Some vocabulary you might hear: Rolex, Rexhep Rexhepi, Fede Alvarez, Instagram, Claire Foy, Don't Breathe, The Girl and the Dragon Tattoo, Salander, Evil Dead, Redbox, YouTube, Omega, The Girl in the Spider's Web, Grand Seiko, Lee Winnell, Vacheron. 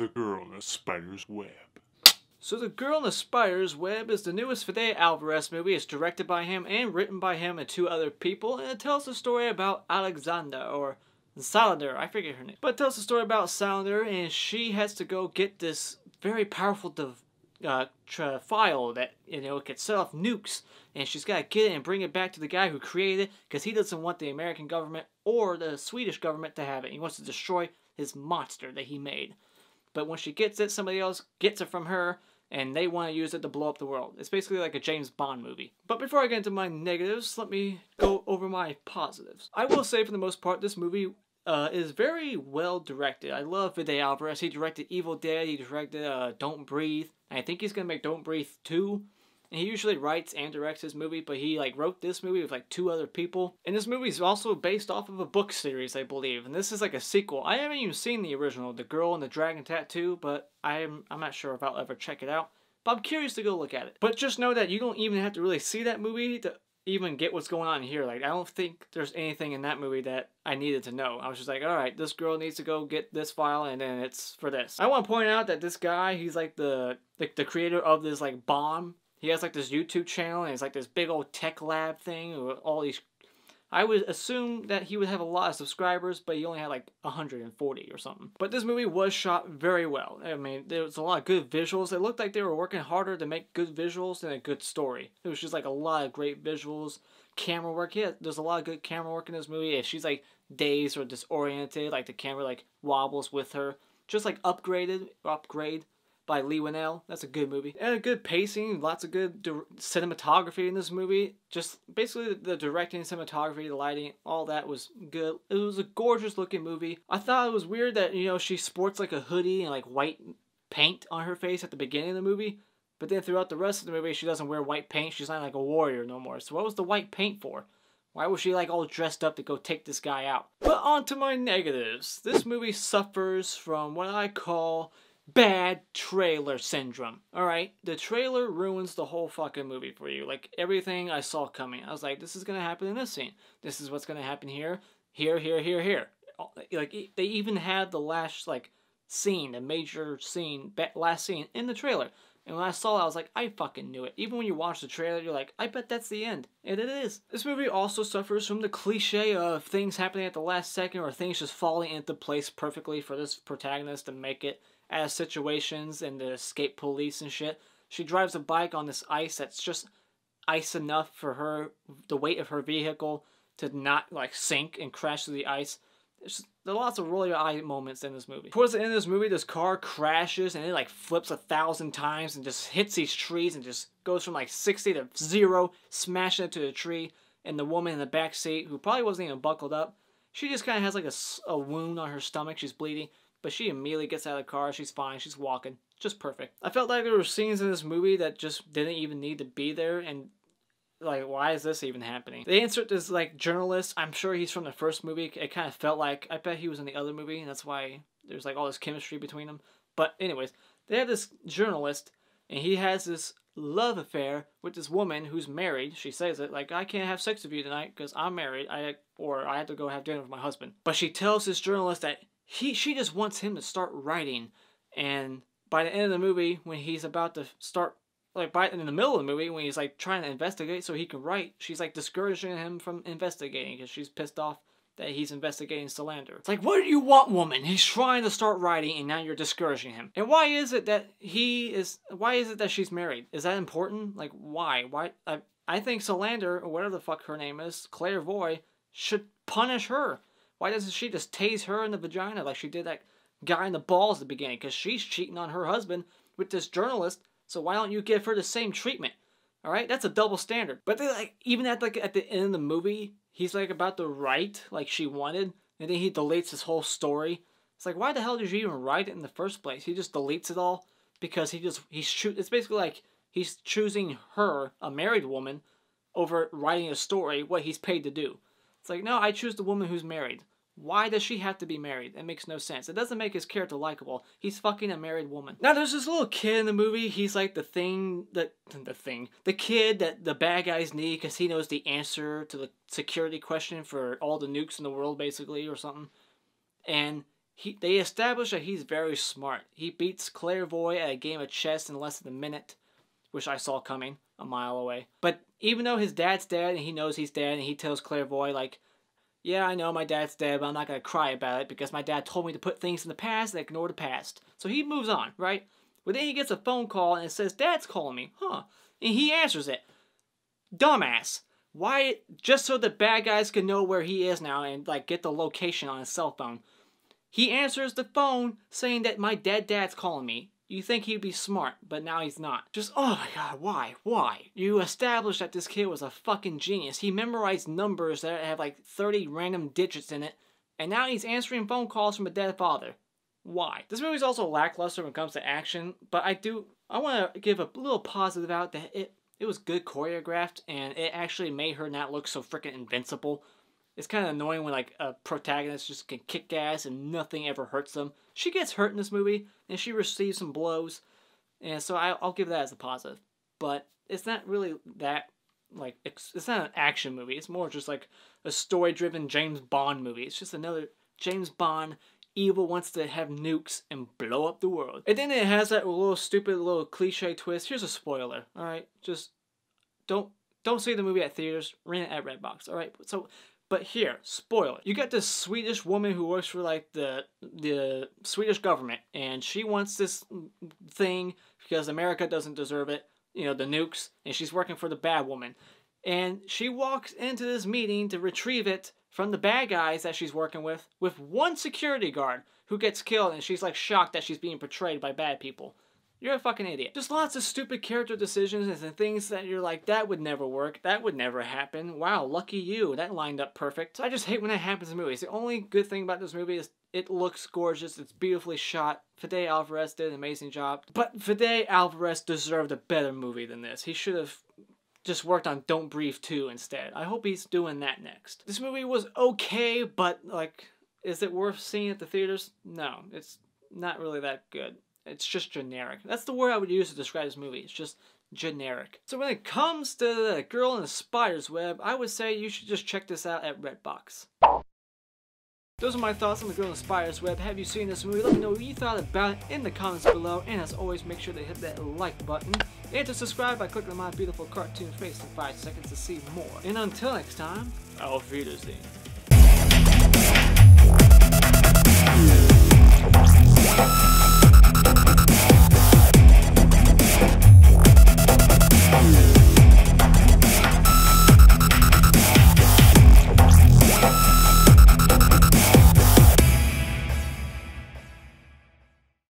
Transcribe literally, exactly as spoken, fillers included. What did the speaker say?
The Girl in the Spider's Web. So The Girl in the Spider's Web is the newest Fede Alvarez movie. It's directed by him and written by him and two other people, and it tells the story about Alexander, or Salander, I forget her name. But it tells the story about Salander, and she has to go get this very powerful device. Uh, tra file that, you know, could set off nukes, and she's got to get it and bring it back to the guy who created it, because he doesn't want the American government or the Swedish government to have it. He wants to destroy his monster that he made. But when she gets it, somebody else gets it from her, and they want to use it to blow up the world. It's basically like a James Bond movie. But before I get into my negatives, let me go over my positives. I will say, for the most part, this movie Uh, is very well directed. I love Fede Alvarez. He directed Evil Dead. He directed uh, Don't Breathe. And I think he's going to make Don't Breathe two. And he usually writes and directs his movie, but he like wrote this movie with like two other people. And this movie is also based off of a book series, I believe. And this is like a sequel. I haven't even seen the original, The Girl and the Dragon Tattoo, but I'm, I'm not sure if I'll ever check it out. But I'm curious to go look at it. But just know that you don't even have to really see that movie to even get what's going on here. Like, I don't think there's anything in that movie that I needed to know. I was just like, alright, this girl needs to go get this file, and then it's for this. I want to point out that this guy, he's like the, the, the creator of this, like, bomb. He has, like, this YouTube channel, and it's like this big old tech lab thing with all these... I would assume that he would have a lot of subscribers, but he only had, like, one hundred forty or something. But this movie was shot very well. I mean, there was a lot of good visuals. It looked like they were working harder to make good visuals than a good story. It was just, like, a lot of great visuals. Camera work. Yeah, there's a lot of good camera work in this movie. If she's, like, dazed or disoriented, like, the camera, like, wobbles with her. Just, like, upgraded, upgrade by Lee Winnell. That's a good movie. And a good pacing, lots of good cinematography in this movie. Just basically the directing, cinematography, the lighting, all that was good. It was a gorgeous looking movie. I thought it was weird that, you know, she sports like a hoodie and like white paint on her face at the beginning of the movie. But then throughout the rest of the movie, she doesn't wear white paint. She's not like a warrior no more. So what was the white paint for? Why was she like all dressed up to go take this guy out? But on to my negatives. This movie suffers from what I call bad trailer syndrome. Alright, the trailer ruins the whole fucking movie for you. Like, everything I saw coming. I was like, this is gonna happen in this scene. This is what's gonna happen here, here, here, here, here. Like, they even had the last, like, scene, the major scene, last scene in the trailer. And when I saw it, I was like, I fucking knew it. Even when you watch the trailer, you're like, I bet that's the end. And it is. This movie also suffers from the cliche of things happening at the last second, or things just falling into place perfectly for this protagonist to make it out of situations and to escape police and shit. She drives a bike on this ice that's just ice enough for her, the weight of her vehicle, to not, like, sink and crash through the ice. Just, there are lots of roll your eye moments in this movie. Towards the end of this movie, this car crashes and it like flips a thousand times and just hits these trees and just goes from like sixty to zero, smashing into a tree. And the woman in the back seat, who probably wasn't even buckled up, she just kind of has like a, a wound on her stomach. She's bleeding, but she immediately gets out of the car. She's fine. She's walking. Just perfect. I felt like there were scenes in this movie that just didn't even need to be there, and like, why is this even happening? They insert this, like, journalist. I'm sure he's from the first movie. It kind of felt like, I bet he was in the other movie, and that's why there's, like, all this chemistry between them. But anyways, they have this journalist, and he has this love affair with this woman who's married. She says it, like, I can't have sex with you tonight because I'm married, I or I have to go have dinner with my husband. But she tells this journalist that he she just wants him to start writing. And by the end of the movie, when he's about to start, like, by, in the middle of the movie, when he's, like, trying to investigate so he can write, she's, like, discouraging him from investigating because she's pissed off that he's investigating Salander. It's like, what do you want, woman? He's trying to start writing, and now you're discouraging him. And why is it that he is... Why is it that she's married? Is that important? Like, why? Why? I, I think Salander, or whatever the fuck her name is, Claire Foy, should punish her. Why doesn't she just tase her in the vagina like she did that guy in the balls at the beginning? Because she's cheating on her husband with this journalist. So why don't you give her the same treatment? Alright? That's a double standard. But then, like, even at, like, at the end of the movie, he's, like, about to write, like, she wanted, and then he deletes his whole story. It's like, why the hell did you even write it in the first place? He just deletes it all because he just, he's cho- it's basically like he's choosing her, a married woman, over writing a story, what he's paid to do. It's like, no, I choose the woman who's married. Why does she have to be married? It makes no sense. It doesn't make his character likable. He's fucking a married woman. Now, there's this little kid in the movie. He's like the thing that... The thing. The kid that the bad guys need because he knows the answer to the security question for all the nukes in the world, basically, or something. And He, they establish that he's very smart. He beats Claire Foy at a game of chess in less than a minute, which I saw coming a mile away. But even though his dad's dead and he knows he's dead and he tells Claire Foy, like, yeah, I know my dad's dead, but I'm not going to cry about it because my dad told me to put things in the past and ignore the past. So he moves on, right? But then he gets a phone call and it says, Dad's calling me. Huh. And he answers it. Dumbass. Why? Just so the bad guys can know where he is now and, like, get the location on his cell phone. He answers the phone saying that my dead dad's calling me. You think he'd be smart, but now he's not. Just, oh my god, why? Why? You established that this kid was a fucking genius. He memorized numbers that have like thirty random digits in it, and now he's answering phone calls from a dead father. Why? This movie's also lackluster when it comes to action, but I do, I want to give a little positive out that it, it was good choreographed, and it actually made her not look so freaking invincible. It's kind of annoying when, like, a protagonist just can kick ass and nothing ever hurts them. She gets hurt in this movie, and she receives some blows, and so I, I'll give that as a positive. But it's not really that, like, it's, it's not an action movie. It's more just, like, a story-driven James Bond movie. It's just another James Bond, evil wants to have nukes and blow up the world. And then it has that little stupid little cliche twist. Here's a spoiler, alright? Just don't, don't see the movie at theaters. Rent it at Redbox, alright? So... But here, spoiler. You got this Swedish woman who works for, like, the the Swedish government, and she wants this thing because America doesn't deserve it, you know, the nukes, and she's working for the bad woman. And she walks into this meeting to retrieve it from the bad guys that she's working with, with one security guard who gets killed, and she's, like, shocked that she's being portrayed by bad people. You're a fucking idiot. Just lots of stupid character decisions and things that you're like, that would never work, that would never happen, wow, lucky you, that lined up perfect. So I just hate when that happens in movies. The only good thing about this movie is it looks gorgeous, it's beautifully shot, Fede Alvarez did an amazing job, but Fede Alvarez deserved a better movie than this. He should have just worked on Don't Breathe two instead. I hope he's doing that next. This movie was okay, but, like, is it worth seeing at the theaters? No, it's not really that good. It's just generic. That's the word I would use to describe this movie. It's just generic. So when it comes to The Girl in the Spider's Web, I would say you should just check this out at Redbox. Those are my thoughts on The Girl in the Spider's Web. Have you seen this movie? Let me know what you thought about it in the comments below. And as always, make sure to hit that like button. And to subscribe by clicking on my beautiful cartoon face in five seconds to see more. And until next time, auf Wiedersehen.